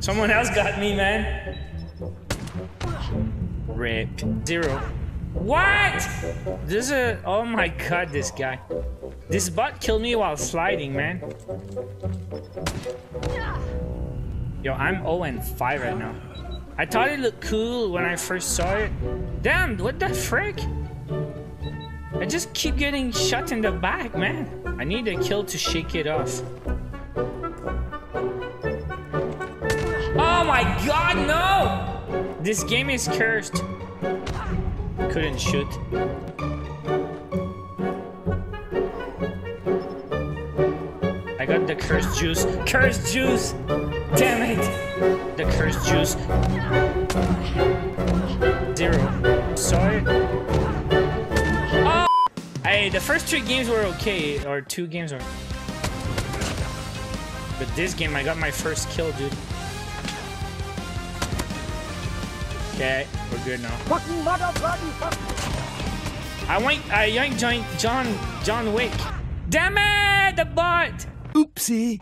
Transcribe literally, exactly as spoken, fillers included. Someone else got me, man. Rip. Zero. What? This is a... Oh my god, this guy. This bot killed me while sliding, man. Yo, I'm oh and five right now. I thought it looked cool when I first saw it. Damn, what the frick? I just keep getting shot in the back, man. I need a kill to shake it off. Oh my god, no! This game is cursed. Couldn't shoot. I got the cursed juice. Cursed juice! Damn it! The cursed juice. Zero. Sorry. Oh! Hey, the first three games were okay, or two games were. But this game, I got my first kill, dude. Okay, we're good now. I went, I yanked John, John Wick. Damn it, the bot! Oopsie.